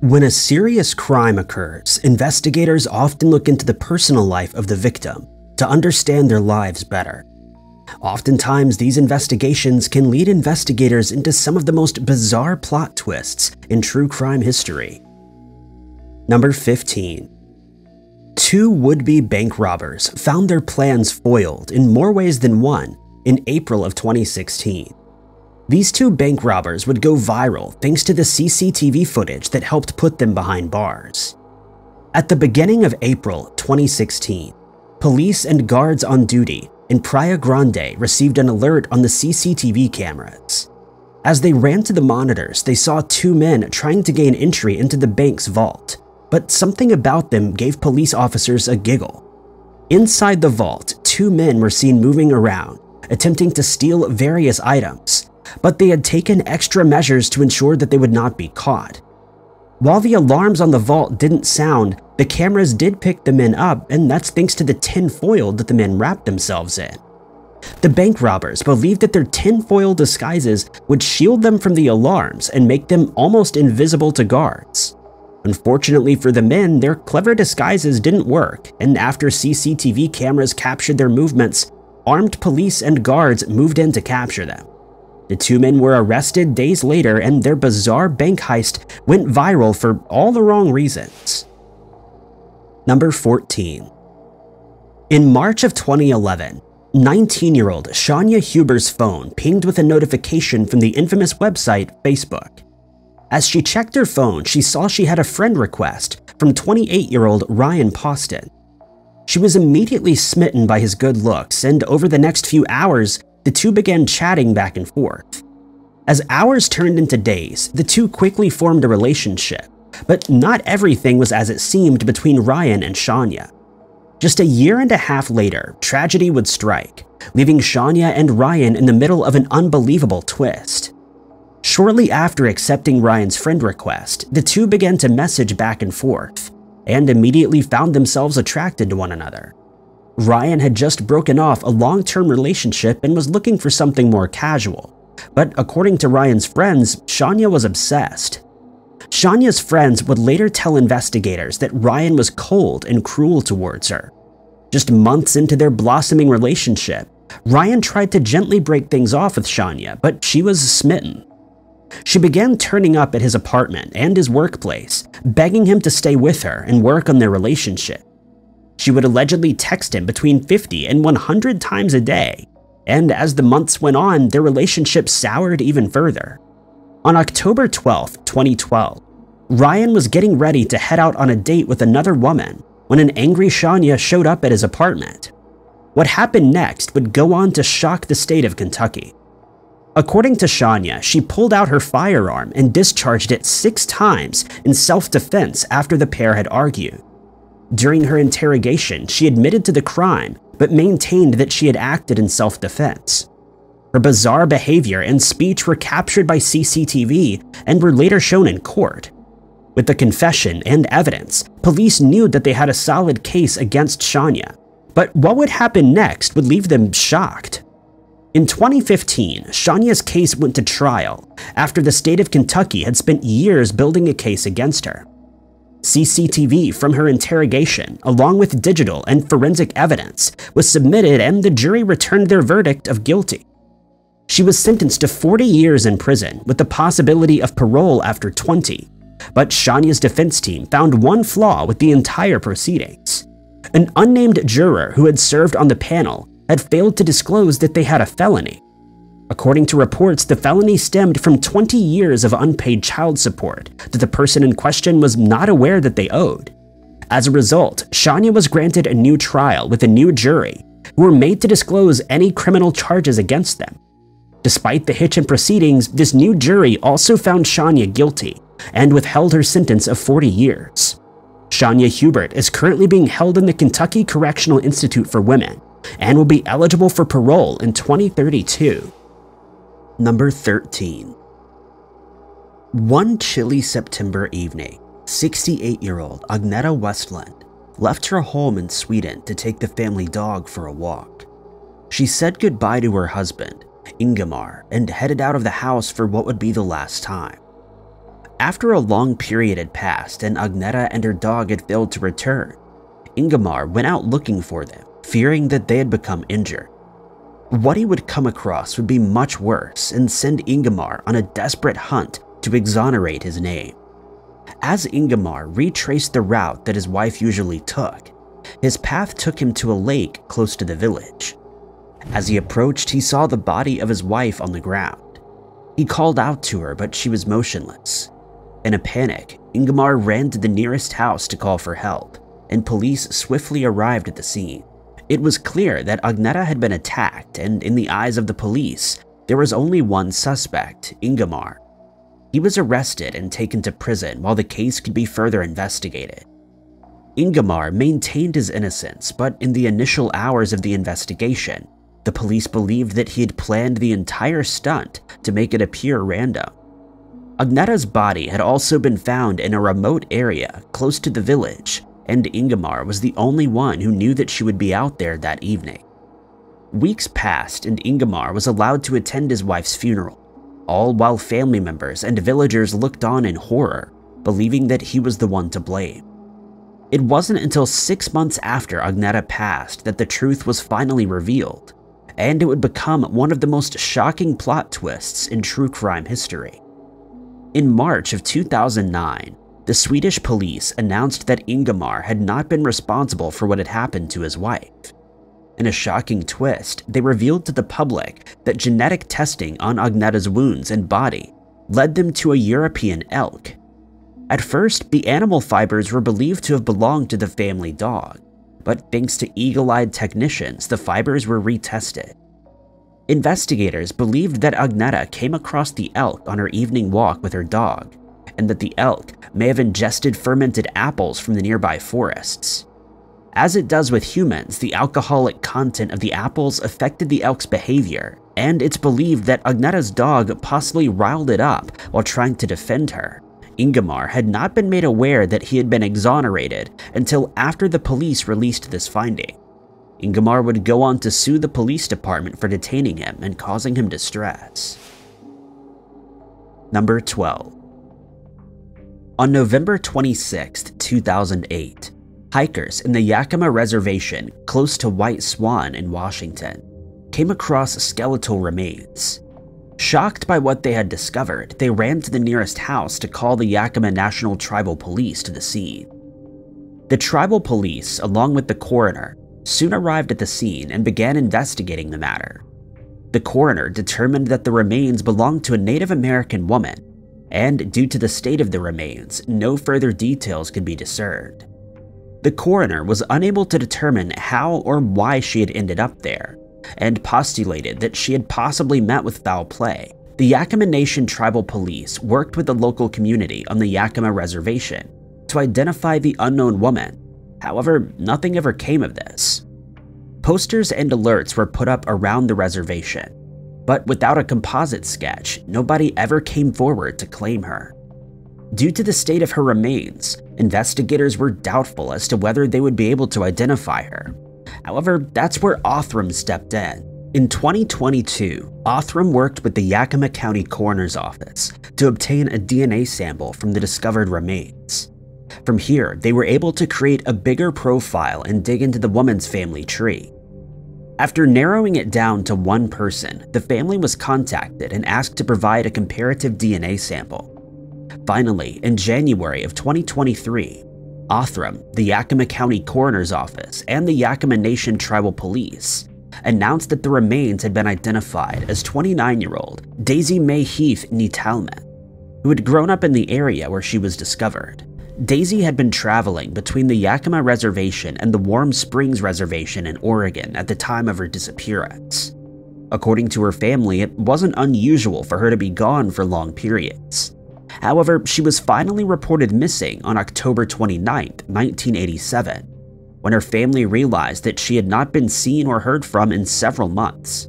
When a serious crime occurs, investigators often look into the personal life of the victim to understand their lives better. Oftentimes, these investigations can lead investigators into some of the most bizarre plot twists in true crime history. Number 15. Two would-be bank robbers found their plans foiled in more ways than one in April of 2016. These two bank robbers would go viral thanks to the CCTV footage that helped put them behind bars. At the beginning of April 2016, police and guards on duty in Praia Grande received an alert on the CCTV cameras. As they ran to the monitors, they saw two men trying to gain entry into the bank's vault, but something about them gave police officers a giggle. Inside the vault, two men were seen moving around, attempting to steal various items, but they had taken extra measures to ensure that they would not be caught. While the alarms on the vault didn't sound, the cameras did pick the men up, and that's thanks to the tinfoil that the men wrapped themselves in. The bank robbers believed that their tinfoil disguises would shield them from the alarms and make them almost invisible to guards. Unfortunately for the men, their clever disguises didn't work, and after CCTV cameras captured their movements, armed police and guards moved in to capture them. The two men were arrested days later, and their bizarre bank heist went viral for all the wrong reasons. Number 14. In March of 2011, 19-year-old Shayna Hubers' phone pinged with a notification from the infamous website Facebook. As she checked her phone, she saw she had a friend request from 28-year-old Ryan Poston. She was immediately smitten by his good looks, and over the next few hours, the two began chatting back and forth. As hours turned into days, the two quickly formed a relationship, but not everything was as it seemed between Ryan and Shayna. Just a year and a half later, tragedy would strike, leaving Shayna and Ryan in the middle of an unbelievable twist. Shortly after accepting Ryan's friend request, the two began to message back and forth, and immediately found themselves attracted to one another. Ryan had just broken off a long-term relationship and was looking for something more casual, but according to Ryan's friends, Shayna was obsessed. Shayna's friends would later tell investigators that Ryan was cold and cruel towards her. Just months into their blossoming relationship, Ryan tried to gently break things off with Shayna, but she was smitten. She began turning up at his apartment and his workplace, begging him to stay with her and work on their relationship. She would allegedly text him between 50 and 100 times a day, and as the months went on, their relationship soured even further. On October 12, 2012, Ryan was getting ready to head out on a date with another woman when an angry Shayna showed up at his apartment. What happened next would go on to shock the state of Kentucky. According to Shayna, she pulled out her firearm and discharged it 6 times in self-defense after the pair had argued. During her interrogation, she admitted to the crime, but maintained that she had acted in self-defense. Her bizarre behavior and speech were captured by CCTV and were later shown in court. With the confession and evidence, police knew that they had a solid case against Shayna, but what would happen next would leave them shocked. In 2015, Shayna's case went to trial after the state of Kentucky had spent years building a case against her. CCTV from her interrogation, along with digital and forensic evidence, was submitted and the jury returned their verdict of guilty. She was sentenced to 40 years in prison with the possibility of parole after 20, but Shayna's defense team found one flaw with the entire proceedings. An unnamed juror who had served on the panel had failed to disclose that they had a felony. According to reports, the felony stemmed from 20 years of unpaid child support that the person in question was not aware that they owed. As a result, Shayna was granted a new trial with a new jury, who were made to disclose any criminal charges against them. Despite the hitch in proceedings, this new jury also found Shayna guilty and withheld her sentence of 40 years. Shayna Hubert is currently being held in the Kentucky Correctional Institute for Women and will be eligible for parole in 2032. Number 13. One chilly September evening, 68-year-old Agneta Westlund left her home in Sweden to take the family dog for a walk. She said goodbye to her husband, Ingemar, and headed out of the house for what would be the last time. After a long period had passed and Agneta and her dog had failed to return, Ingemar went out looking for them, fearing that they had become injured. What he would come across would be much worse and send Ingemar on a desperate hunt to exonerate his name. As Ingemar retraced the route that his wife usually took, his path took him to a lake close to the village. As he approached, he saw the body of his wife on the ground. He called out to her, but she was motionless. In a panic, Ingemar ran to the nearest house to call for help, and police swiftly arrived at the scene. It was clear that Agneta had been attacked, and in the eyes of the police, there was only one suspect, Ingemar. He was arrested and taken to prison while the case could be further investigated. Ingemar maintained his innocence, but in the initial hours of the investigation, the police believed that he had planned the entire stunt to make it appear random. Agneta's body had also been found in a remote area close to the village, and Ingemar was the only one who knew that she would be out there that evening. Weeks passed and Ingemar was allowed to attend his wife's funeral, all while family members and villagers looked on in horror, believing that he was the one to blame. It wasn't until 6 months after Agneta passed that the truth was finally revealed, and it would become one of the most shocking plot twists in true crime history. In March of 2009, the Swedish police announced that Ingemar had not been responsible for what had happened to his wife. In a shocking twist, they revealed to the public that genetic testing on Agneta's wounds and body led them to a European elk. At first, the animal fibers were believed to have belonged to the family dog, but thanks to eagle-eyed technicians, the fibers were retested. Investigators believed that Agneta came across the elk on her evening walk with her dog, and that the elk may have ingested fermented apples from the nearby forests. As it does with humans, the alcoholic content of the apples affected the elk's behavior, and it's believed that Agneta's dog possibly riled it up while trying to defend her. Ingemar had not been made aware that he had been exonerated until after the police released this finding. Ingemar would go on to sue the police department for detaining him and causing him distress. Number 12. On November 26, 2008, hikers in the Yakima Reservation, close to White Swan in Washington, came across skeletal remains. Shocked by what they had discovered, they ran to the nearest house to call the Yakima National Tribal Police to the scene. The tribal police, along with the coroner, soon arrived at the scene and began investigating the matter. The coroner determined that the remains belonged to a Native American woman, and due to the state of the remains, no further details could be discerned. The coroner was unable to determine how or why she had ended up there, and postulated that she had possibly met with foul play. The Yakima Nation Tribal Police worked with the local community on the Yakima Reservation to identify the unknown woman. However, nothing ever came of this. Posters and alerts were put up around the reservation, but without a composite sketch, nobody ever came forward to claim her. Due to the state of her remains, investigators were doubtful as to whether they would be able to identify her. However, that's where Othram stepped in. In 2022, Othram worked with the Yakima County Coroner's Office to obtain a DNA sample from the discovered remains. From here, they were able to create a bigger profile and dig into the woman's family tree. After narrowing it down to one person, the family was contacted and asked to provide a comparative DNA sample. Finally, in January of 2023, Othram, the Yakima County Coroner's Office, and the Yakima Nation Tribal Police announced that the remains had been identified as 29-year-old Daisy Mae Heath-Nitalme, who had grown up in the area where she was discovered. Daisy had been traveling between the Yakima Reservation and the Warm Springs Reservation in Oregon at the time of her disappearance. According to her family, it wasn't unusual for her to be gone for long periods. However, she was finally reported missing on October 29, 1987, when her family realized that she had not been seen or heard from in several months.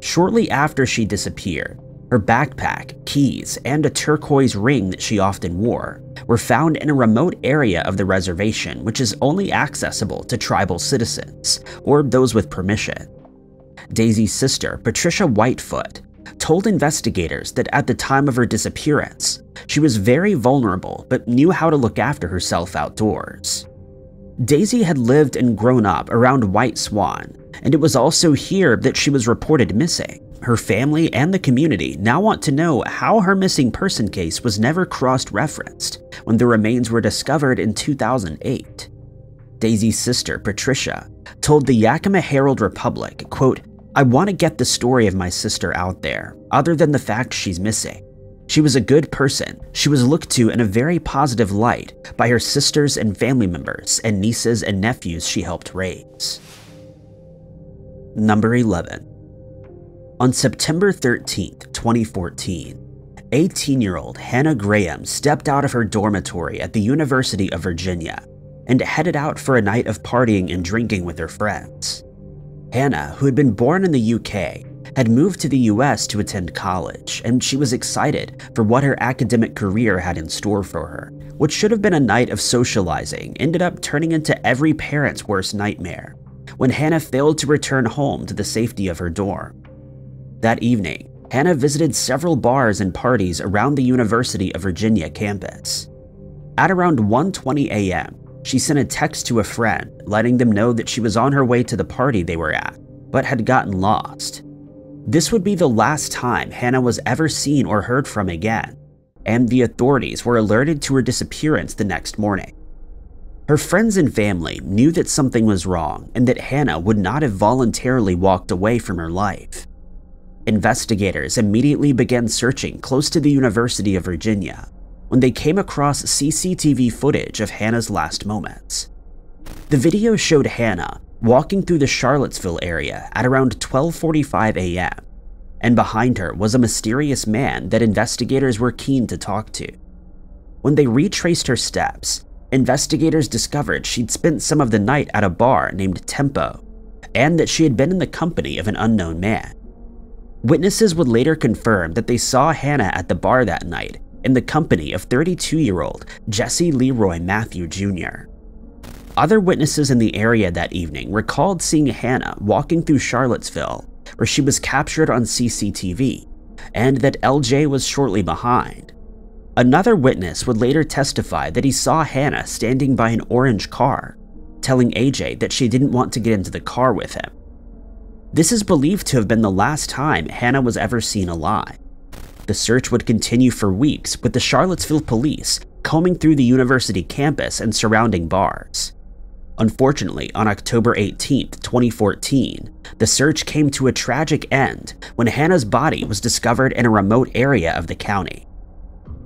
Shortly after she disappeared, her backpack, keys, and a turquoise ring that she often wore were found in a remote area of the reservation, which is only accessible to tribal citizens or those with permission. Daisy's sister, Patricia Whitefoot, told investigators that at the time of her disappearance, she was very vulnerable but knew how to look after herself outdoors. Daisy had lived and grown up around White Swan, and it was also here that she was reported missing. Her family and the community now want to know how her missing person case was never cross-referenced when the remains were discovered in 2008. Daisy's sister, Patricia, told the Yakima Herald-Republic, quote, "I want to get the story of my sister out there, other than the fact she's missing. She was a good person. She was looked to in a very positive light by her sisters and family members and nieces and nephews she helped raise." Number 11. On September 13, 2014, 18-year-old Hannah Graham stepped out of her dormitory at the University of Virginia and headed out for a night of partying and drinking with her friends. Hannah, who had been born in the UK, had moved to the US to attend college, and she was excited for what her academic career had in store for her. What should have been a night of socializing ended up turning into every parent's worst nightmare when Hannah failed to return home to the safety of her dorm. That evening, Hannah visited several bars and parties around the University of Virginia campus. At around 1:20 a.m., she sent a text to a friend, letting them know that she was on her way to the party they were at, but had gotten lost. This would be the last time Hannah was ever seen or heard from again, and the authorities were alerted to her disappearance the next morning. Her friends and family knew that something was wrong and that Hannah would not have voluntarily walked away from her life. Investigators immediately began searching close to the University of Virginia when they came across CCTV footage of Hannah's last moments. The video showed Hannah walking through the Charlottesville area at around 12:45 a.m., and behind her was a mysterious man that investigators were keen to talk to. When they retraced her steps, investigators discovered she'd spent some of the night at a bar named Tempo, and that she had been in the company of an unknown man. Witnesses would later confirm that they saw Hannah at the bar that night in the company of 32-year-old Jesse Leroy Matthew Jr. Other witnesses in the area that evening recalled seeing Hannah walking through Charlottesville, where she was captured on CCTV, and that LJ was shortly behind. Another witness would later testify that he saw Hannah standing by an orange car, telling AJ that she didn't want to get into the car with him. This is believed to have been the last time Hannah was ever seen alive. The search would continue for weeks, with the Charlottesville police combing through the university campus and surrounding bars. Unfortunately, on October 18, 2014, the search came to a tragic end when Hannah's body was discovered in a remote area of the county.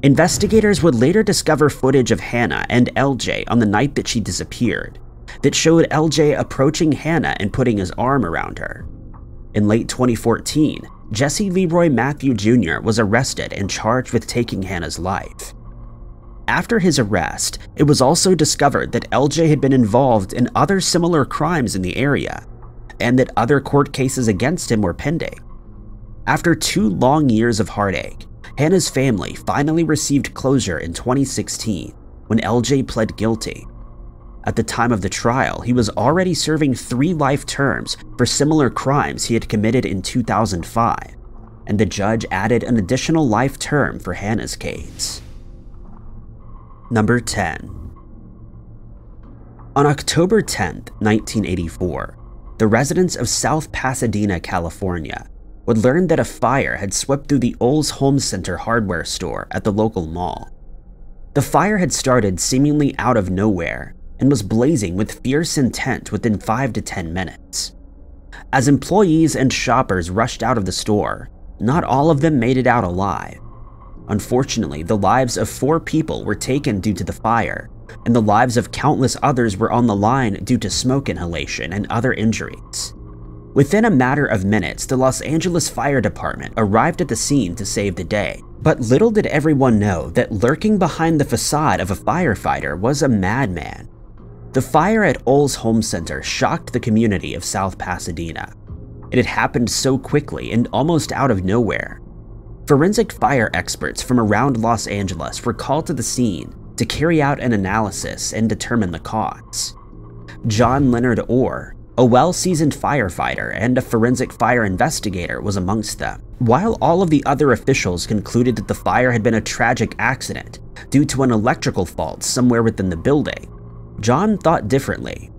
Investigators would later discover footage of Hannah and LJ on the night that she disappeared that showed LJ approaching Hannah and putting his arm around her. In late 2014, Jesse Leroy Matthew Jr. was arrested and charged with taking Hannah's life. After his arrest, it was also discovered that LJ had been involved in other similar crimes in the area, and that other court cases against him were pending. After 2 long years of heartache, Hannah's family finally received closure in 2016 when LJ pled guilty. At the time of the trial, he was already serving 3 life terms for similar crimes he had committed in 2005, and the judge added an additional life term for Hannah's case. Number 10. On October 10, 1984, the residents of South Pasadena, California, would learn that a fire had swept through the Ol's Home Center hardware store at the local mall. The fire had started seemingly out of nowhere and was blazing with fierce intent within 5 to 10 minutes. As employees and shoppers rushed out of the store, not all of them made it out alive. Unfortunately, the lives of 4 people were taken due to the fire, and the lives of countless others were on the line due to smoke inhalation and other injuries. Within a matter of minutes, the Los Angeles Fire Department arrived at the scene to save the day, but little did everyone know that lurking behind the facade of a firefighter was a madman. The fire at Ol's Home Center shocked the community of South Pasadena. It had happened so quickly and almost out of nowhere. Forensic fire experts from around Los Angeles were called to the scene to carry out an analysis and determine the cause. John Leonard Orr, A well-seasoned firefighter and a forensic fire investigator was amongst them. While all of the other officials concluded that the fire had been a tragic accident due to an electrical fault somewhere within the building, John thought differently.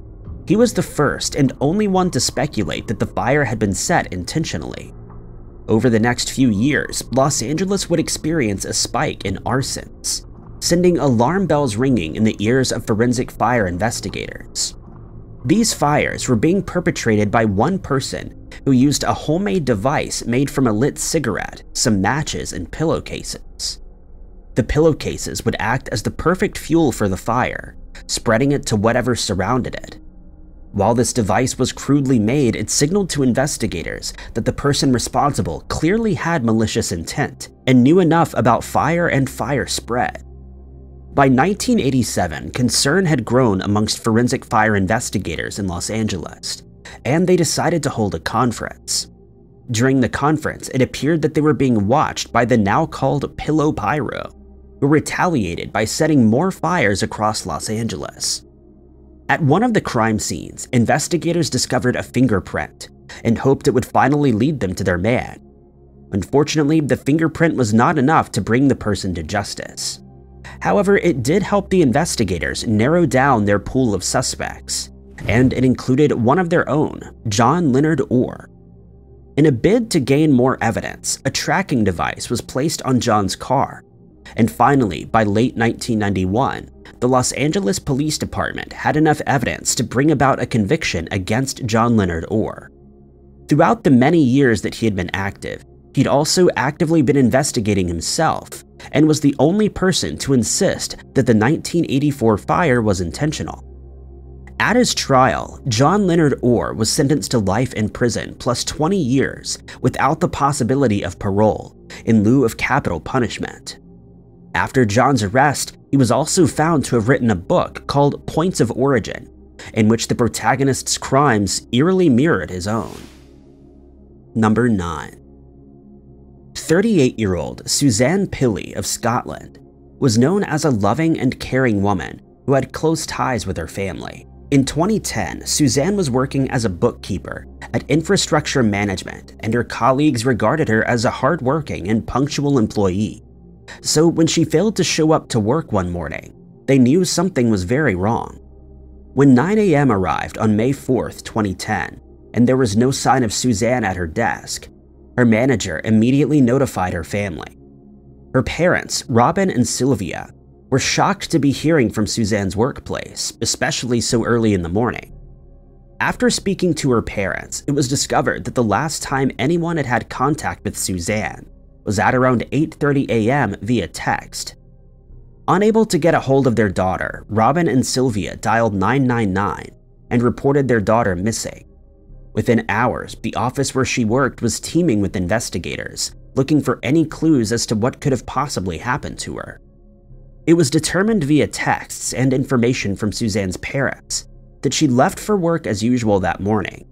He was the first and only one to speculate that the fire had been set intentionally. Over the next few years, Los Angeles would experience a spike in arsons, sending alarm bells ringing in the ears of forensic fire investigators. These fires were being perpetrated by one person who used a homemade device made from a lit cigarette, some matches, and pillowcases. The pillowcases would act as the perfect fuel for the fire, spreading it to whatever surrounded it. While this device was crudely made, it signaled to investigators that the person responsible clearly had malicious intent and knew enough about fire and fire spread. By 1987, concern had grown amongst forensic fire investigators in Los Angeles, and they decided to hold a conference. During the conference, it appeared that they were being watched by the now called Pillow Pyro, who retaliated by setting more fires across Los Angeles. At one of the crime scenes, investigators discovered a fingerprint and hoped it would finally lead them to their man. Unfortunately, the fingerprint was not enough to bring the person to justice. However, it did help the investigators narrow down their pool of suspects, and it included one of their own, John Leonard Orr. In a bid to gain more evidence, a tracking device was placed on John's car, and finally, by late 1991, the Los Angeles Police Department had enough evidence to bring about a conviction against John Leonard Orr. Throughout the many years that he had been active, he'd also actively been investigating himself, and was the only person to insist that the 1984 fire was intentional. At his trial, John Leonard Orr was sentenced to life in prison plus 20 years without the possibility of parole, in lieu of capital punishment. After John's arrest, he was also found to have written a book called Points of Origin, in which the protagonist's crimes eerily mirrored his own. Number 9. 38-year-old Suzanne Pilly of Scotland was known as a loving and caring woman who had close ties with her family. In 2010, Suzanne was working as a bookkeeper at Infrastructure Management, and her colleagues regarded her as a hardworking and punctual employee. So when she failed to show up to work one morning, they knew something was very wrong. When 9 a.m. arrived on May 4th, 2010, and there was no sign of Suzanne at her desk, her manager immediately notified her family. Her parents, Robin and Sylvia, were shocked to be hearing from Suzanne's workplace, especially so early in the morning. After speaking to her parents, it was discovered that the last time anyone had had contact with Suzanne was at around 8:30 a.m. via text. Unable to get a hold of their daughter, Robin and Sylvia dialed 999 and reported their daughter missing. Within hours, the office where she worked was teeming with investigators, looking for any clues as to what could have possibly happened to her. It was determined via texts and information from Suzanne's parents that she left for work as usual that morning.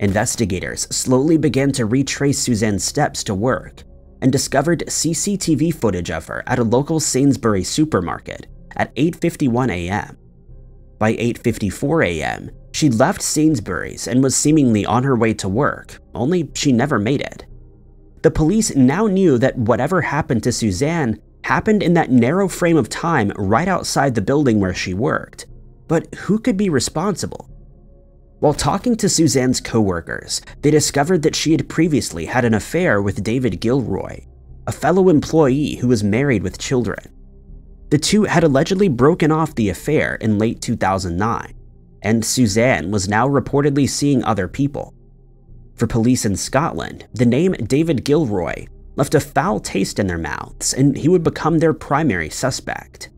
Investigators slowly began to retrace Suzanne's steps to work and discovered CCTV footage of her at a local Sainsbury supermarket at 8:51 a.m. By 8:54 a.m., she left Sainsbury's and was seemingly on her way to work, only she never made it. The police now knew that whatever happened to Suzanne happened in that narrow frame of time right outside the building where she worked, but who could be responsible? While talking to Suzanne's co-workers, they discovered that she had previously had an affair with David Gilroy, a fellow employee who was married with children. The two had allegedly broken off the affair in late 2009. And Suzanne was now reportedly seeing other people. For police in Scotland, the name David Gilroy left a foul taste in their mouths, and he would become their primary suspect.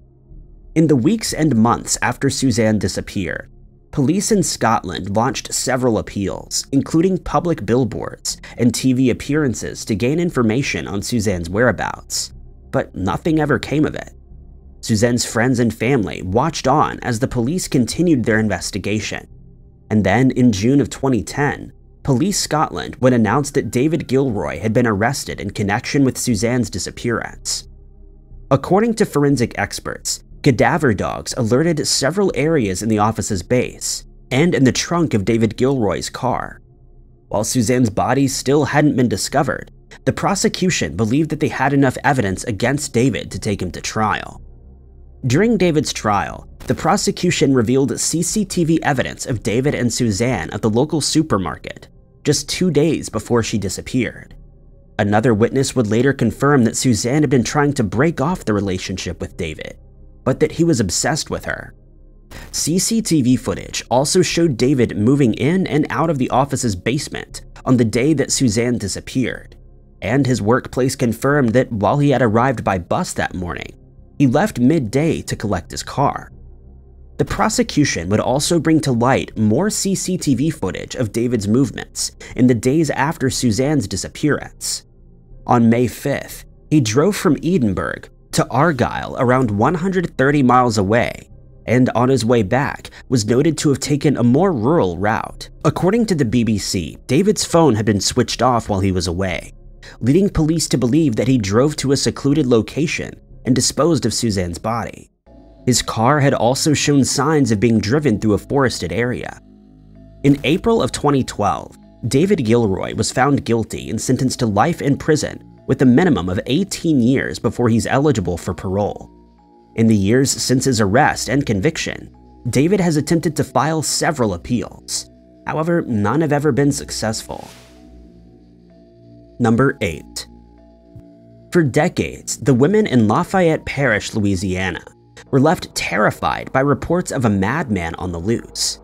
In the weeks and months after Suzanne disappeared, police in Scotland launched several appeals, including public billboards and TV appearances to gain information on Suzanne's whereabouts, but nothing ever came of it. Suzanne's friends and family watched on as the police continued their investigation. And then, in June of 2010, Police Scotland would announce that David Gilroy had been arrested in connection with Suzanne's disappearance. According to forensic experts, cadaver dogs alerted several areas in the office's base, and in the trunk of David Gilroy's car. While Suzanne's body still hadn't been discovered, the prosecution believed that they had enough evidence against David to take him to trial. During David's trial, the prosecution revealed CCTV evidence of David and Suzanne at the local supermarket, just 2 days before she disappeared. Another witness would later confirm that Suzanne had been trying to break off the relationship with David, but that he was obsessed with her. CCTV footage also showed David moving in and out of the office's basement on the day that Suzanne disappeared, and his workplace confirmed that while he had arrived by bus that morning, he left midday to collect his car. The prosecution would also bring to light more CCTV footage of David's movements in the days after Suzanne's disappearance. On May 5th, he drove from Edinburgh to Argyll, around 130 miles away, and on his way back was noted to have taken a more rural route. According to the BBC, David's phone had been switched off while he was away, leading police to believe that he drove to a secluded location and disposed of Suzanne's body. His car had also shown signs of being driven through a forested area. In April of 2012, David Gilroy was found guilty and sentenced to life in prison with a minimum of 18 years before he's eligible for parole. In the years since his arrest and conviction, David has attempted to file several appeals. However, none have ever been successful. Number 8. For decades, the women in Lafayette Parish, Louisiana, were left terrified by reports of a madman on the loose.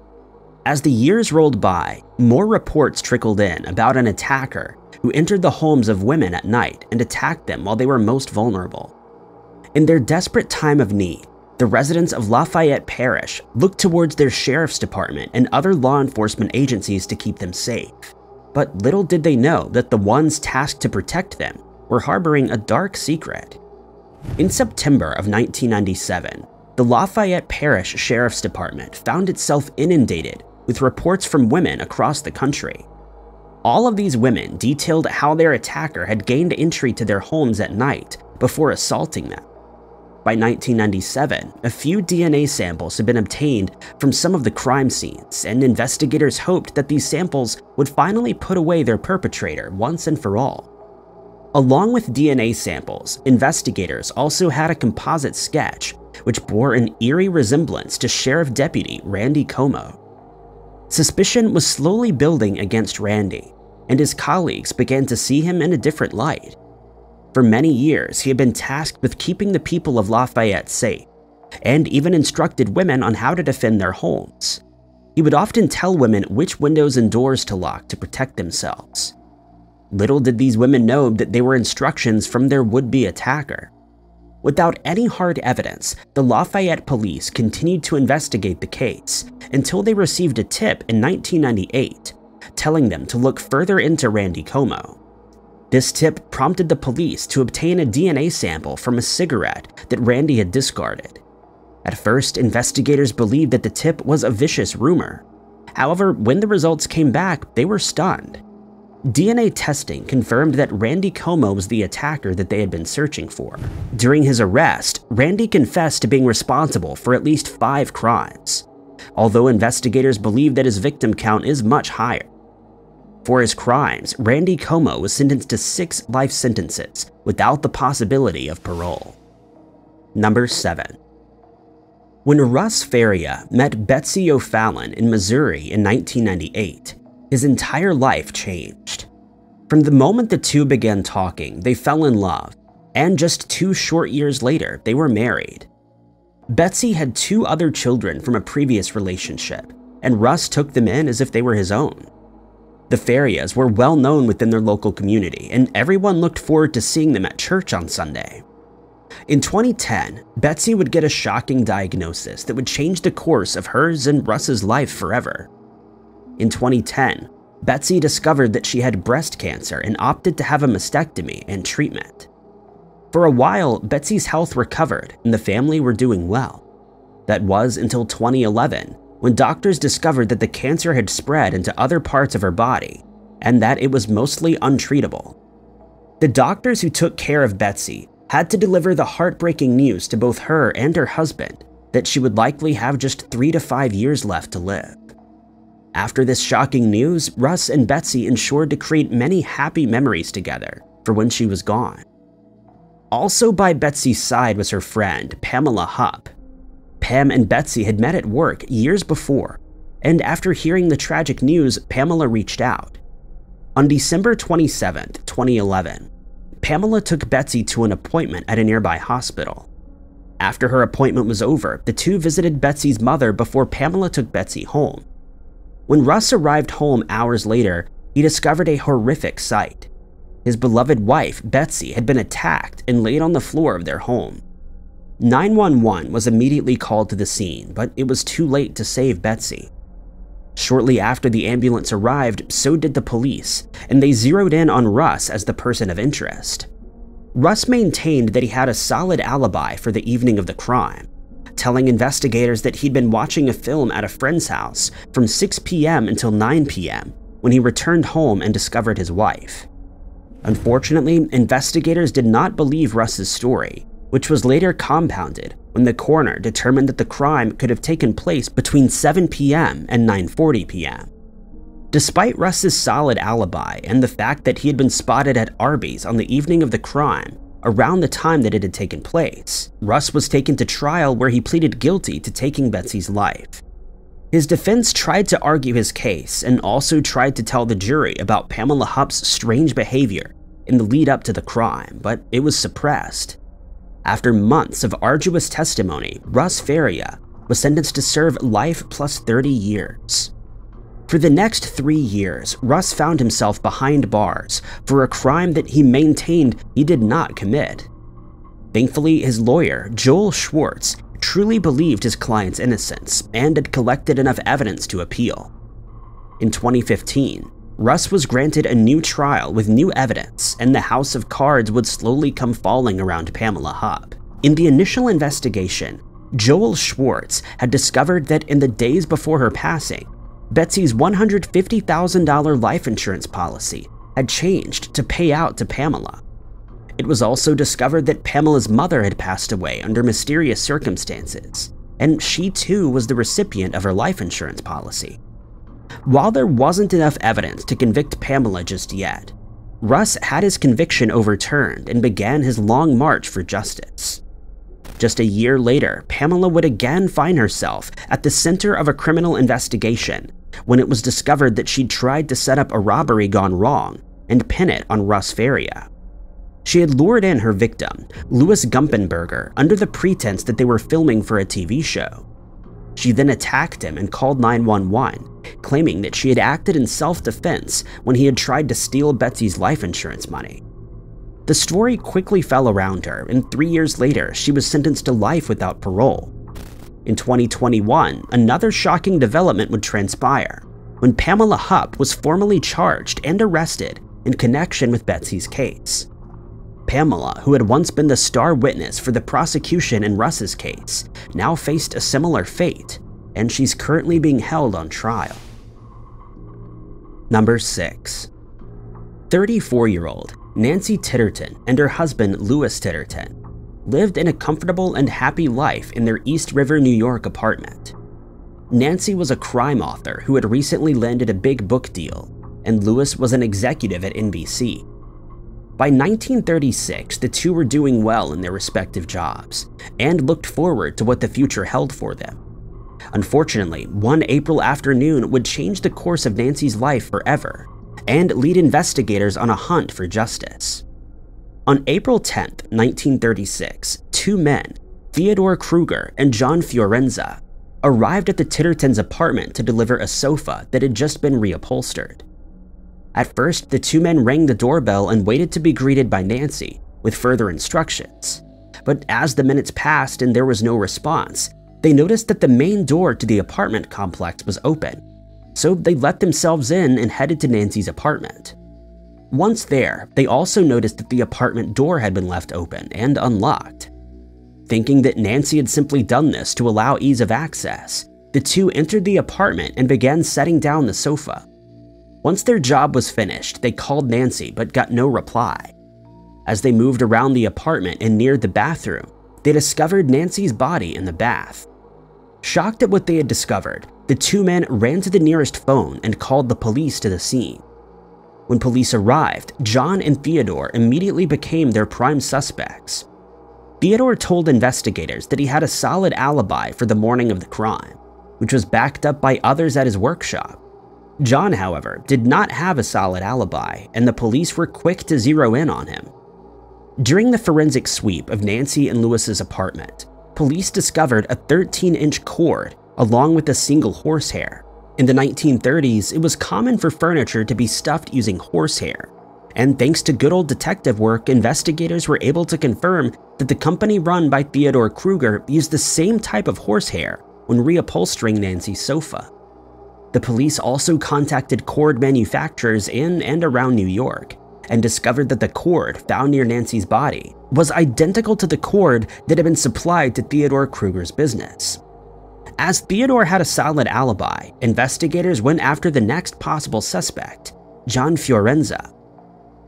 As the years rolled by, more reports trickled in about an attacker who entered the homes of women at night and attacked them while they were most vulnerable. In their desperate time of need, the residents of Lafayette Parish looked towards their sheriff's department and other law enforcement agencies to keep them safe, but little did they know that the ones tasked to protect them were harboring a dark secret. In September of 1997, the Lafayette Parish Sheriff's Department found itself inundated with reports from women across the country. All of these women detailed how their attacker had gained entry to their homes at night before assaulting them. By 1997, a few DNA samples had been obtained from some of the crime scenes, and investigators hoped that these samples would finally put away their perpetrator once and for all. Along with DNA samples, investigators also had a composite sketch which bore an eerie resemblance to Sheriff Deputy Randy Comeaux. Suspicion was slowly building against Randy, and his colleagues began to see him in a different light. For many years, he had been tasked with keeping the people of Lafayette safe, and even instructed women on how to defend their homes. He would often tell women which windows and doors to lock to protect themselves. Little did these women know that they were instructions from their would-be attacker. Without any hard evidence, the Lafayette police continued to investigate the case until they received a tip in 1998, telling them to look further into Randy Comeaux. This tip prompted the police to obtain a DNA sample from a cigarette that Randy had discarded. At first, investigators believed that the tip was a vicious rumor. However, when the results came back, they were stunned. DNA testing confirmed that Randy Comeaux was the attacker that they had been searching for. During his arrest, Randy confessed to being responsible for at least 5 crimes, although investigators believe that his victim count is much higher. For his crimes, Randy Comeaux was sentenced to 6 life sentences without the possibility of parole. Number 7. When Russ Faria met Betsy O'Fallon in Missouri in 1998, his entire life changed. From the moment the two began talking, they fell in love, and just 2 short years later, they were married. Betsy had 2 other children from a previous relationship, and Russ took them in as if they were his own. The Farias were well known within their local community, and everyone looked forward to seeing them at church on Sunday. In 2010, Betsy would get a shocking diagnosis that would change the course of hers and Russ's life forever. In 2010, Betsy discovered that she had breast cancer and opted to have a mastectomy and treatment. For a while, Betsy's health recovered and the family were doing well. That was until 2011, when doctors discovered that the cancer had spread into other parts of her body and that it was mostly untreatable. The doctors who took care of Betsy had to deliver the heartbreaking news to both her and her husband that she would likely have just 3 to 5 years left to live. After this shocking news, Russ and Betsy ensured to create many happy memories together for when she was gone. Also by Betsy's side was her friend, Pamela Hupp. Pam and Betsy had met at work years before, and after hearing the tragic news, Pamela reached out. On December 27, 2011, Pamela took Betsy to an appointment at a nearby hospital. After her appointment was over, the two visited Betsy's mother before Pamela took Betsy home. When Russ arrived home hours later, he discovered a horrific sight. His beloved wife, Betsy, had been attacked and laid on the floor of their home. 911 was immediately called to the scene, but it was too late to save Betsy. Shortly after the ambulance arrived, so did the police, and they zeroed in on Russ as the person of interest. Russ maintained that he had a solid alibi for the evening of the crime, telling investigators that he'd been watching a film at a friend's house from 6 p.m. until 9 p.m. when he returned home and discovered his wife. Unfortunately, investigators did not believe Russ's story, which was later compounded when the coroner determined that the crime could have taken place between 7 p.m. and 9:40 p.m. Despite Russ's solid alibi and the fact that he had been spotted at Arby's on the evening of the crime, around the time that it had taken place, Russ was taken to trial where he pleaded guilty to taking Betsy's life. His defense tried to argue his case and also tried to tell the jury about Pamela Hupp's strange behavior in the lead up to the crime, but it was suppressed. After months of arduous testimony, Russ Faria was sentenced to serve life plus 30 years. For the next 3 years, Russ found himself behind bars for a crime that he maintained he did not commit. Thankfully, his lawyer, Joel Schwartz, truly believed his client's innocence and had collected enough evidence to appeal. In 2015, Russ was granted a new trial with new evidence, and the house of cards would slowly come falling around Pamela Hupp. In the initial investigation, Joel Schwartz had discovered that in the days before her passing, Betsy's $150,000 life insurance policy had changed to pay out to Pamela. It was also discovered that Pamela's mother had passed away under mysterious circumstances, and she too was the recipient of her life insurance policy. While there wasn't enough evidence to convict Pamela just yet, Russ had his conviction overturned and began his long march for justice. Just a year later, Pamela would again find herself at the center of a criminal investigation when it was discovered that she'd tried to set up a robbery gone wrong and pin it on Russ Faria. She had lured in her victim, Louis Gumpenberger, under the pretense that they were filming for a TV show. She then attacked him and called 911, claiming that she had acted in self-defense when he had tried to steal Betsy's life insurance money. The story quickly fell around her, and 3 years later, she was sentenced to life without parole. In 2021, another shocking development would transpire when Pamela Hupp was formally charged and arrested in connection with Betsy's case. Pamela, who had once been the star witness for the prosecution in Russ's case, now faced a similar fate, and she's currently being held on trial. Number 6. 34-year-old Nancy Titterton and her husband Louis Titterton lived in a comfortable and happy life in their East River, New York apartment. Nancy was a crime author who had recently landed a big book deal, and Louis was an executive at NBC. By 1936, the two were doing well in their respective jobs and looked forward to what the future held for them. Unfortunately, one April afternoon would change the course of Nancy's life forever and lead investigators on a hunt for justice. On April 10, 1936, two men, Theodore Kruger and John Fiorenza, arrived at the Tittertons' apartment to deliver a sofa that had just been reupholstered. At first, the two men rang the doorbell and waited to be greeted by Nancy with further instructions. But as the minutes passed and there was no response, they noticed that the main door to the apartment complex was open. So they let themselves in and headed to Nancy's apartment. Once there, they also noticed that the apartment door had been left open and unlocked. Thinking that Nancy had simply done this to allow ease of access, the two entered the apartment and began setting down the sofa. Once their job was finished, they called Nancy but got no reply. As they moved around the apartment and neared the bathroom, they discovered Nancy's body in the bath. Shocked at what they had discovered, The two men ran to the nearest phone and called the police to the scene. When police arrived, John and Theodore immediately became their prime suspects. Theodore told investigators that he had a solid alibi for the morning of the crime, which was backed up by others at his workshop. John, however, did not have a solid alibi, and the police were quick to zero in on him. During the forensic sweep of Nancy and Lewis's apartment, police discovered a 13-inch cord along with a single horsehair. In the 1930s, it was common for furniture to be stuffed using horsehair, and thanks to good old detective work, investigators were able to confirm that the company run by Theodore Kruger used the same type of horsehair when reupholstering Nancy's sofa. The police also contacted cord manufacturers in and around New York and discovered that the cord found near Nancy's body was identical to the cord that had been supplied to Theodore Kruger's business. As Theodore had a solid alibi, investigators went after the next possible suspect, John Fiorenza.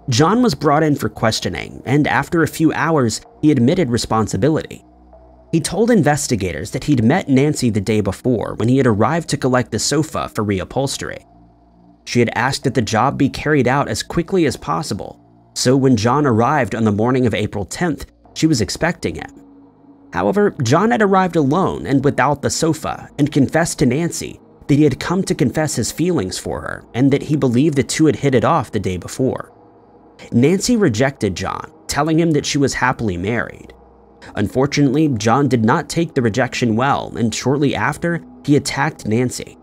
John was brought in for questioning, and after a few hours, he admitted responsibility. He told investigators that he'd met Nancy the day before when he had arrived to collect the sofa for reupholstery. She had asked that the job be carried out as quickly as possible, so when John arrived on the morning of April 10th, she was expecting him. However, John had arrived alone and without the sofa and confessed to Nancy that he had come to confess his feelings for her and that he believed the two had hit it off the day before. Nancy rejected John, telling him that she was happily married. Unfortunately, John did not take the rejection well, and shortly after, he attacked Nancy.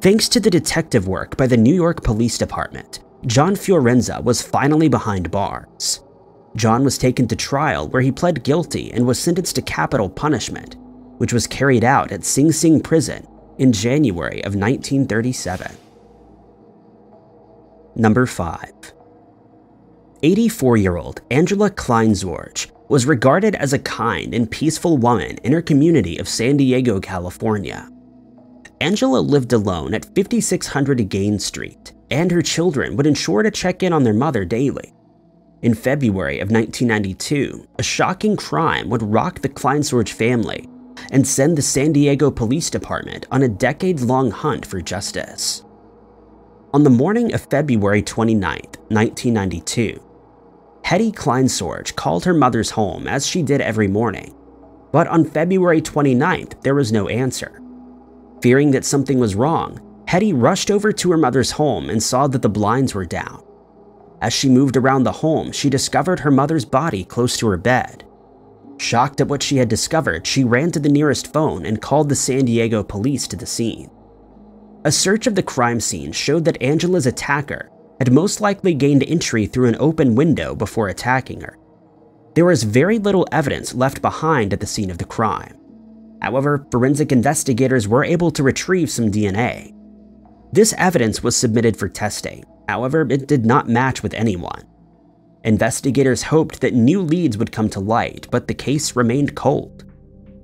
Thanks to the detective work by the New York Police Department, John Fiorenza was finally behind bars. John was taken to trial where he pled guilty and was sentenced to capital punishment, which was carried out at Sing Sing Prison in January of 1937. Number 5. 84-year-old Angela Kleinsorge was regarded as a kind and peaceful woman in her community of San Diego, California. Angela lived alone at 5600 Gaines Street, and her children would ensure to check in on their mother daily. In February of 1992, a shocking crime would rock the Kleinsorge family and send the San Diego Police Department on a decade-long hunt for justice. On the morning of February 29, 1992, Hetty Kleinsorge called her mother's home as she did every morning, but on February 29th, there was no answer. Fearing that something was wrong, Hetty rushed over to her mother's home and saw that the blinds were down. As she moved around the home, she discovered her mother's body close to her bed. Shocked at what she had discovered, she ran to the nearest phone and called the San Diego police to the scene. A search of the crime scene showed that Angela's attacker had most likely gained entry through an open window before attacking her. There was very little evidence left behind at the scene of the crime. However, forensic investigators were able to retrieve some DNA. This evidence was submitted for testing. However, it did not match with anyone. Investigators hoped that new leads would come to light, but the case remained cold.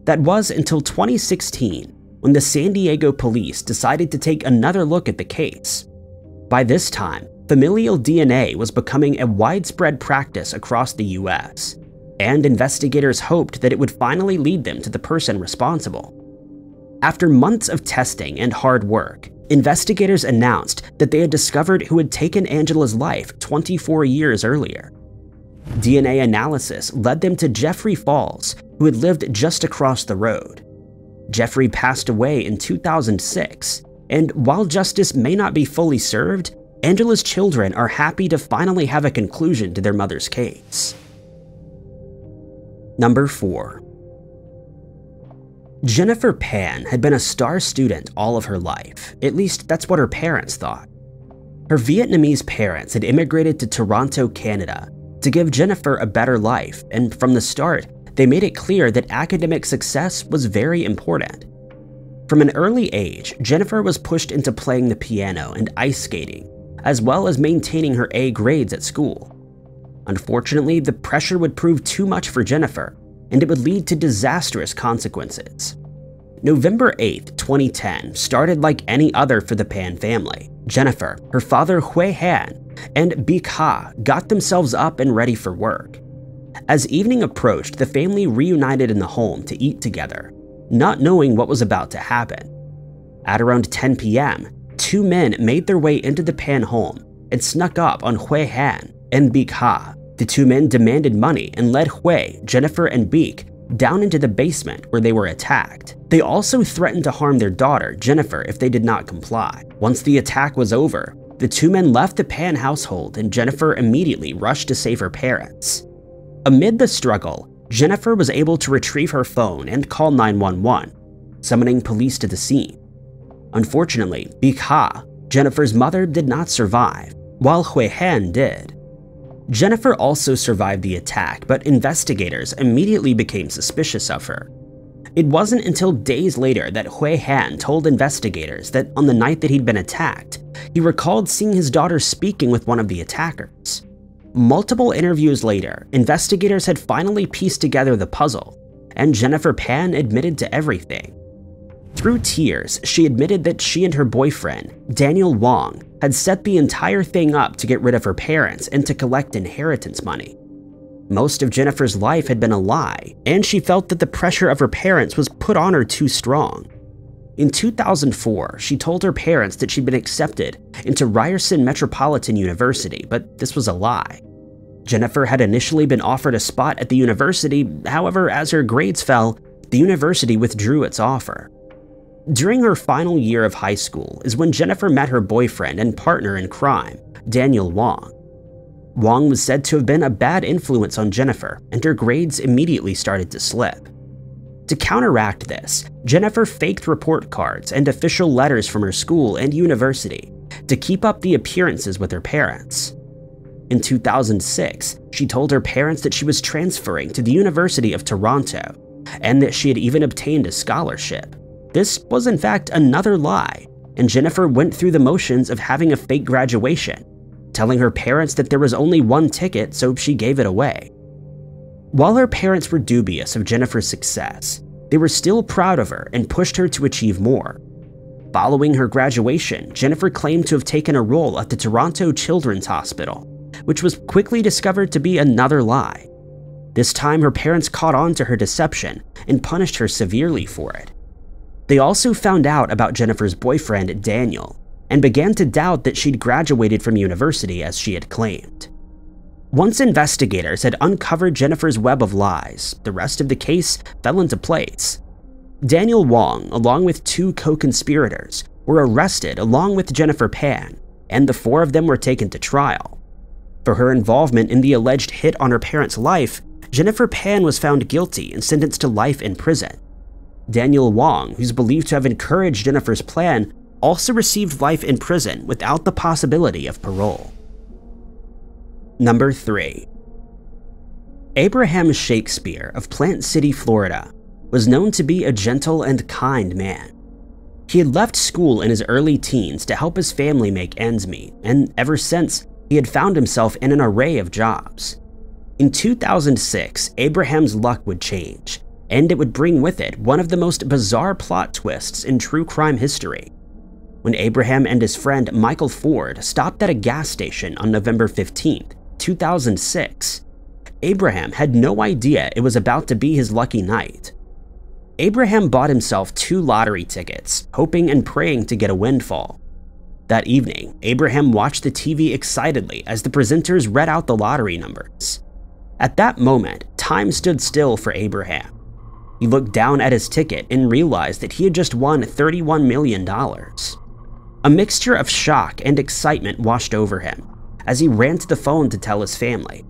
That was until 2016, when the San Diego police decided to take another look at the case. By this time, familial DNA was becoming a widespread practice across the US, and investigators hoped that it would finally lead them to the person responsible. After months of testing and hard work, investigators announced that they had discovered who had taken Angela's life 24 years earlier. DNA analysis led them to Jeffrey Falls, who had lived just across the road. Jeffrey passed away in 2006, and while justice may not be fully served, Angela's children are happy to finally have a conclusion to their mother's case. Number 4. Jennifer Pan had been a star student all of her life, at least that's what her parents thought. Her Vietnamese parents had immigrated to Toronto, Canada, to give Jennifer a better life, and from the start, they made it clear that academic success was very important. From an early age, Jennifer was pushed into playing the piano and ice skating, as well as maintaining her A grades at school. Unfortunately, the pressure would prove too much for Jennifer, and it would lead to disastrous consequences. November 8, 2010 started like any other for the Pan family. Jennifer, her father Hui Han, and Bích Ha got themselves up and ready for work. As evening approached, the family reunited in the home to eat together, not knowing what was about to happen. At around 10 p.m., two men made their way into the Pan home and snuck up on Hui Han and Beek Ha. The two men demanded money and led Hui, Jennifer, and Beek down into the basement where they were attacked. They also threatened to harm their daughter, Jennifer, if they did not comply. Once the attack was over, the two men left the Pan household and Jennifer immediately rushed to save her parents. Amid the struggle, Jennifer was able to retrieve her phone and call 911, summoning police to the scene. Unfortunately, Beek Ha, Jennifer's mother, did not survive, while Hui Han did. Jennifer also survived the attack, but investigators immediately became suspicious of her. It wasn't until days later that Hui Han told investigators that on the night that he'd been attacked, he recalled seeing his daughter speaking with one of the attackers. Multiple interviews later, investigators had finally pieced together the puzzle, and Jennifer Pan admitted to everything. Through tears, she admitted that she and her boyfriend, Daniel Wong, had set the entire thing up to get rid of her parents and to collect inheritance money. Most of Jennifer's life had been a lie, and she felt that the pressure of her parents was put on her too strong. In 2004, she told her parents that she'd been accepted into Ryerson Metropolitan University, but this was a lie. Jennifer had initially been offered a spot at the university, however, as her grades fell, the university withdrew its offer. During her final year of high school is when Jennifer met her boyfriend and partner in crime, Daniel Wong. Wong was said to have been a bad influence on Jennifer, and her grades immediately started to slip. To counteract this, Jennifer faked report cards and official letters from her school and university to keep up the appearances with her parents. In 2006, she told her parents that she was transferring to the University of Toronto, and that she had even obtained a scholarship. This was in fact another lie, and Jennifer went through the motions of having a fake graduation, telling her parents that there was only one ticket, so she gave it away. While her parents were dubious of Jennifer's success, they were still proud of her and pushed her to achieve more. Following her graduation, Jennifer claimed to have taken a role at the Toronto Children's Hospital, which was quickly discovered to be another lie. This time, her parents caught on to her deception and punished her severely for it. They also found out about Jennifer's boyfriend, Daniel, and began to doubt that she'd graduated from university as she had claimed. Once investigators had uncovered Jennifer's web of lies, the rest of the case fell into place. Daniel Wong, along with two co-conspirators, were arrested along with Jennifer Pan, and the four of them were taken to trial. For her involvement in the alleged hit on her parents' life, Jennifer Pan was found guilty and sentenced to life in prison. Daniel Wong, who's believed to have encouraged Jennifer's plan, also received life in prison without the possibility of parole. Number 3. Abraham Shakespeare of Plant City, Florida, was known to be a gentle and kind man. He had left school in his early teens to help his family make ends meet, and ever since, he had found himself in an array of jobs. In 2006, Abraham's luck would change, and it would bring with it one of the most bizarre plot twists in true crime history. When Abraham and his friend Michael Ford stopped at a gas station on November 15, 2006, Abraham had no idea it was about to be his lucky night. Abraham bought himself 2 lottery tickets, hoping and praying to get a windfall. That evening, Abraham watched the TV excitedly as the presenters read out the lottery numbers. At that moment, time stood still for Abraham. He looked down at his ticket and realized that he had just won $31 million. A mixture of shock and excitement washed over him as he ran to the phone to tell his family.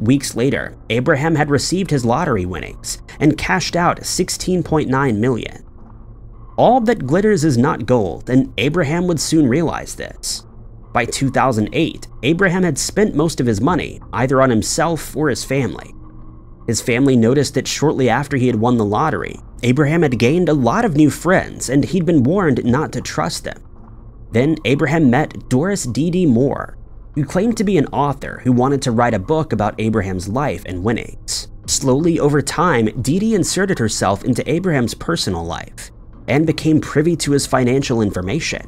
Weeks later, Abraham had received his lottery winnings and cashed out $16.9 million. All that glitters is not gold, and Abraham would soon realize this. By 2008, Abraham had spent most of his money either on himself or his family. His family noticed that shortly after he had won the lottery, Abraham had gained a lot of new friends, and he'd been warned not to trust them. Then Abraham met Dorice Dee Dee Moore, who claimed to be an author who wanted to write a book about Abraham's life and winnings. Slowly over time, Dee Dee inserted herself into Abraham's personal life and became privy to his financial information.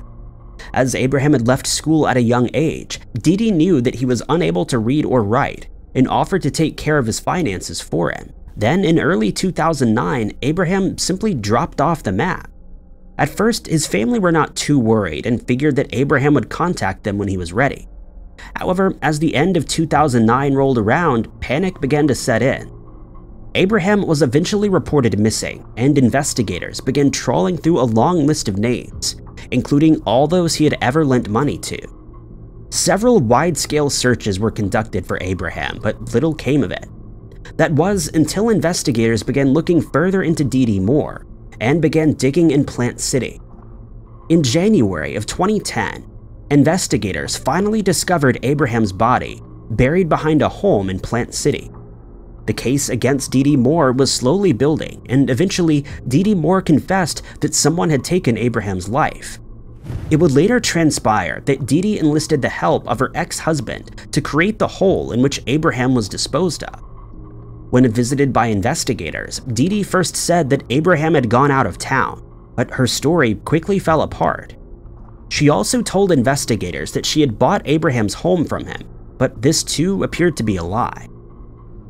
As Abraham had left school at a young age, Dee Dee knew that he was unable to read or write, and offered to take care of his finances for him. Then in early 2009, Abraham simply dropped off the map. At first, his family were not too worried and figured that Abraham would contact them when he was ready. However, as the end of 2009 rolled around, panic began to set in. Abraham was eventually reported missing, and investigators began trawling through a long list of names, including all those he had ever lent money to. Several wide-scale searches were conducted for Abraham, but little came of it. That was until investigators began looking further into Dee Dee Moore, and began digging in Plant City. In January of 2010, investigators finally discovered Abraham's body, buried behind a home in Plant City. The case against Dee Dee Moore was slowly building, and eventually Dee Dee Moore confessed that someone had taken Abraham's life. It would later transpire that Dee Dee enlisted the help of her ex-husband to create the hole in which Abraham was disposed of. When visited by investigators, Dee Dee first said that Abraham had gone out of town, but her story quickly fell apart. She also told investigators that she had bought Abraham's home from him, but this too appeared to be a lie.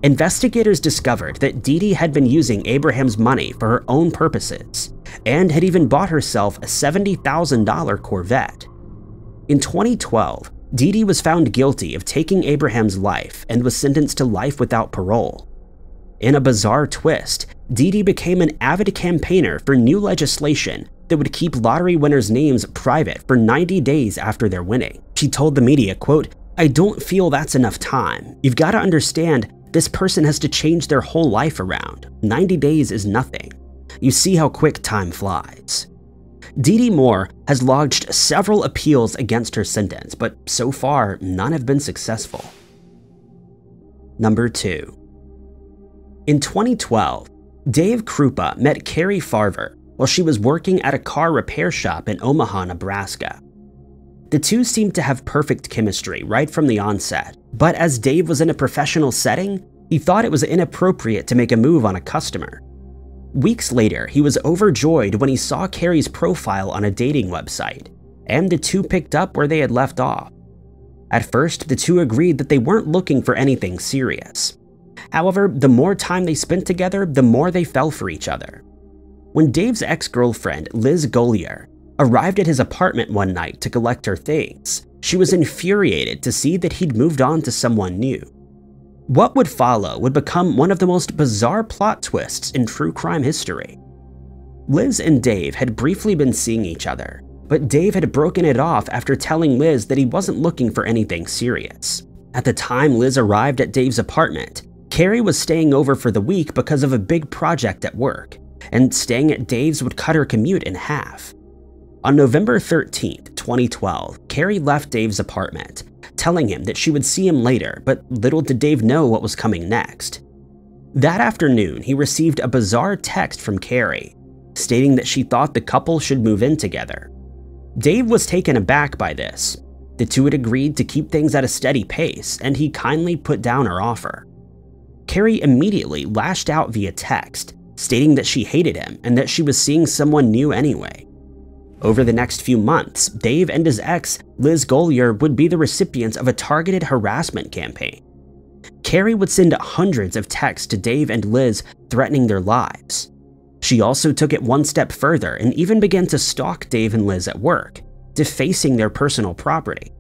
Investigators discovered that Dee Dee had been using Abraham's money for her own purposes, and had even bought herself a $70,000 Corvette. In 2012, Dee Dee was found guilty of taking Abraham's life and was sentenced to life without parole. In a bizarre twist, Dee Dee became an avid campaigner for new legislation that would keep lottery winners' names private for 90 days after their winning. She told the media, quote, "I don't feel that's enough time. You've got to understand this person has to change their whole life around. 90 days is nothing. You see how quick time flies." Dee Dee Moore has lodged several appeals against her sentence, but so far, none have been successful. Number 2. In 2012, Dave Kroupa met Cari Farver while she was working at a car repair shop in Omaha, Nebraska. The two seemed to have perfect chemistry right from the onset, but as Dave was in a professional setting, he thought it was inappropriate to make a move on a customer. Weeks later, he was overjoyed when he saw Cari's profile on a dating website, and the two picked up where they had left off. At first, the two agreed that they weren't looking for anything serious. However, the more time they spent together, the more they fell for each other. When Dave's ex-girlfriend, Liz Golyar, arrived at his apartment one night to collect her things, she was infuriated to see that he'd moved on to someone new. What would follow would become one of the most bizarre plot twists in true crime history. Liz and Dave had briefly been seeing each other, but Dave had broken it off after telling Liz that he wasn't looking for anything serious. At the time Liz arrived at Dave's apartment, Cari was staying over for the week because of a big project at work, and staying at Dave's would cut her commute in half. On November 13th, 2012, Cari left Dave's apartment, telling him that she would see him later, but little did Dave know what was coming next. That afternoon, he received a bizarre text from Cari, stating that she thought the couple should move in together. Dave was taken aback by this. The two had agreed to keep things at a steady pace, and he kindly put down her offer. Cari immediately lashed out via text, stating that she hated him and that she was seeing someone new anyway. Over the next few months, Dave and his ex, Liz Golyar, would be the recipients of a targeted harassment campaign. Cari would send hundreds of texts to Dave and Liz threatening their lives. She also took it one step further and even began to stalk Dave and Liz at work, defacing their personal property.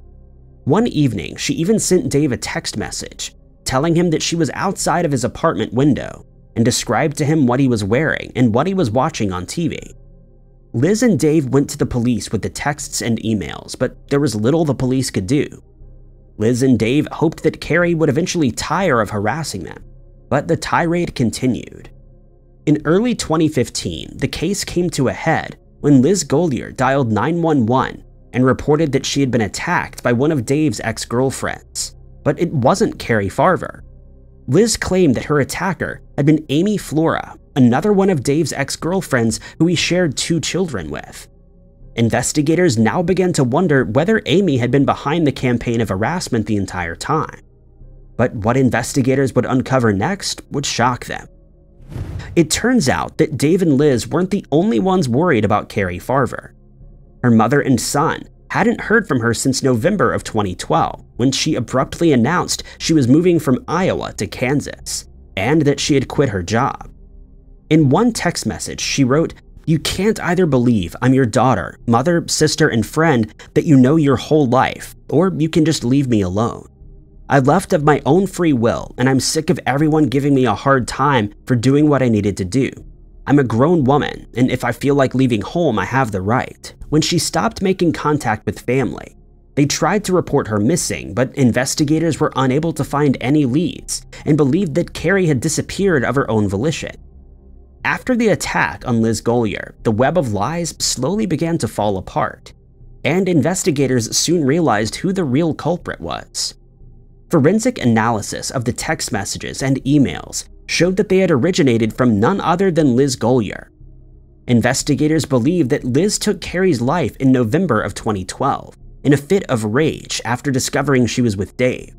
One evening, she even sent Dave a text message, telling him that she was outside of his apartment window and described to him what he was wearing and what he was watching on TV. Liz and Dave went to the police with the texts and emails, but there was little the police could do. Liz and Dave hoped that Cari would eventually tire of harassing them, but the tirade continued. In early 2015, the case came to a head when Liz Golyar dialed 911 and reported that she had been attacked by one of Dave's ex-girlfriends, but it wasn't Cari Farver. Liz claimed that her attacker had been Amy Flora, another one of Dave's ex-girlfriends who he shared 2 children with. Investigators now began to wonder whether Amy had been behind the campaign of harassment the entire time. But what investigators would uncover next would shock them. It turns out that Dave and Liz weren't the only ones worried about Cari Farver. Her mother and son hadn't heard from her since November of 2012, when she abruptly announced she was moving from Iowa to Kansas, and that she had quit her job. In one text message, she wrote, You can't either believe I'm your daughter, mother, sister, and friend that you know your whole life, or you can just leave me alone. I left of my own free will, and I'm sick of everyone giving me a hard time for doing what I needed to do. I'm a grown woman, and if I feel like leaving home, I have the right. When she stopped making contact with family, they tried to report her missing, but investigators were unable to find any leads and believed that Cari had disappeared of her own volition. After the attack on Liz Golyar, the web of lies slowly began to fall apart, and investigators soon realized who the real culprit was. Forensic analysis of the text messages and emails showed that they had originated from none other than Liz Golyar. Investigators believe that Liz took Cari's life in November of 2012 in a fit of rage after discovering she was with Dave.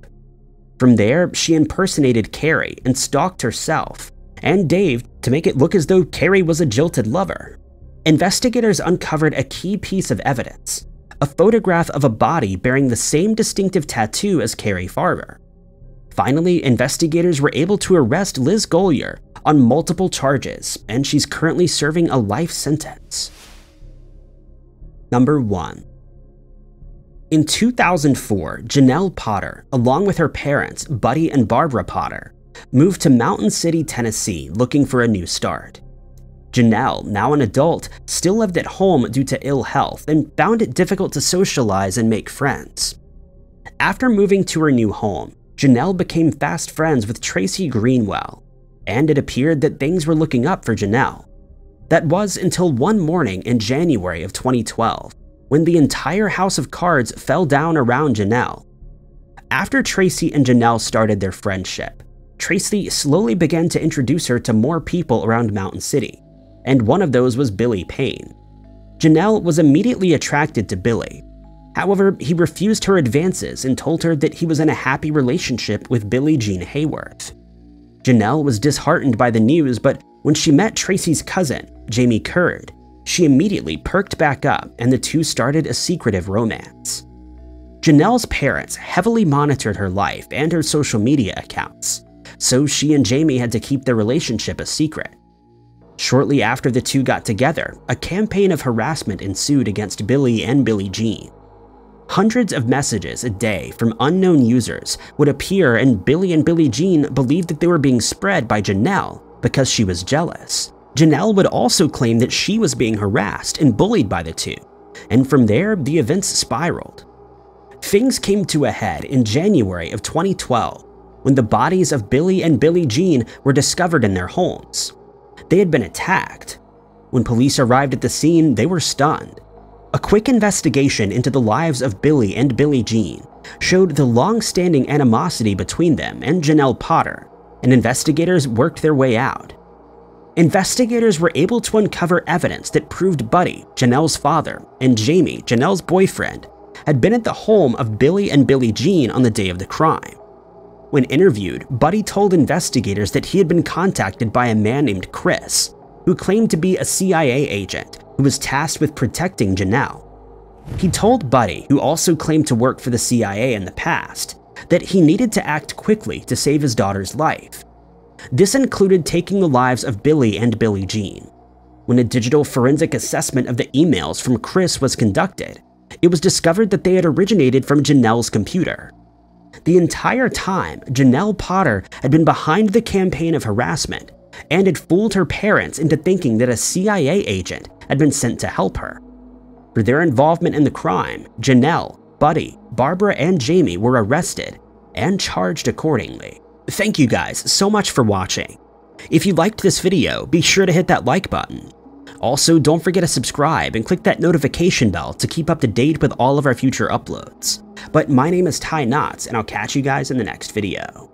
From there, she impersonated Cari and stalked herself and Dave to make it look as though Cari was a jilted lover. Investigators uncovered a key piece of evidence, a photograph of a body bearing the same distinctive tattoo as Cari Farver. Finally, investigators were able to arrest Liz Golyar on multiple charges, and she's currently serving a life sentence. Number 1. In 2004, Janelle Potter, along with her parents, Buddy and Barbara Potter, moved to Mountain City, Tennessee, looking for a new start. Janelle, now an adult, still lived at home due to ill health and found it difficult to socialize and make friends. After moving to her new home, Janelle became fast friends with Tracy Greenwell, and it appeared that things were looking up for Janelle. That was until one morning in January of 2012, when the entire house of cards fell down around Janelle. After Tracy and Janelle started their friendship, Tracy slowly began to introduce her to more people around Mountain City, and one of those was Billy Payne. Janelle was immediately attracted to Billy. However, he refused her advances and told her that he was in a happy relationship with Billie Jean Hayworth. Janelle was disheartened by the news, but when she met Tracy's cousin, Jamie Curd, she immediately perked back up and the two started a secretive romance. Janelle's parents heavily monitored her life and her social media accounts, so she and Jamie had to keep their relationship a secret. Shortly after the two got together, a campaign of harassment ensued against Billy and Billie Jean. Hundreds of messages a day from unknown users would appear, and Billy and Billie Jean believed that they were being spread by Janelle because she was jealous. Janelle would also claim that she was being harassed and bullied by the two, and from there, the events spiraled. Things came to a head in January of 2012 when the bodies of Billy and Billie Jean were discovered in their homes. They had been attacked. When police arrived at the scene, they were stunned. A quick investigation into the lives of Billy and Billie Jean showed the long-standing animosity between them and Janelle Potter, and investigators worked their way out. Investigators were able to uncover evidence that proved Buddy, Janelle's father, and Jamie, Janelle's boyfriend, had been at the home of Billy and Billie Jean on the day of the crime. When interviewed, Buddy told investigators that he had been contacted by a man named Chris, who claimed to be a CIA agent who was tasked with protecting Janelle. He told Buddy, who also claimed to work for the CIA in the past, that he needed to act quickly to save his daughter's life. This included taking the lives of Billy and Billie Jean. When a digital forensic assessment of the emails from Chris was conducted, it was discovered that they had originated from Janelle's computer. The entire time, Janelle Potter had been behind the campaign of harassment and had fooled her parents into thinking that a CIA agent had been sent to help her. For their involvement in the crime, Janelle, Buddy, Barbara, and Jamie were arrested and charged accordingly. Thank you guys so much for watching. If you liked this video, be sure to hit that like button. Also, don't forget to subscribe and click that notification bell to keep up to date with all of our future uploads. But my name is Ty Knotts, and I'll catch you guys in the next video.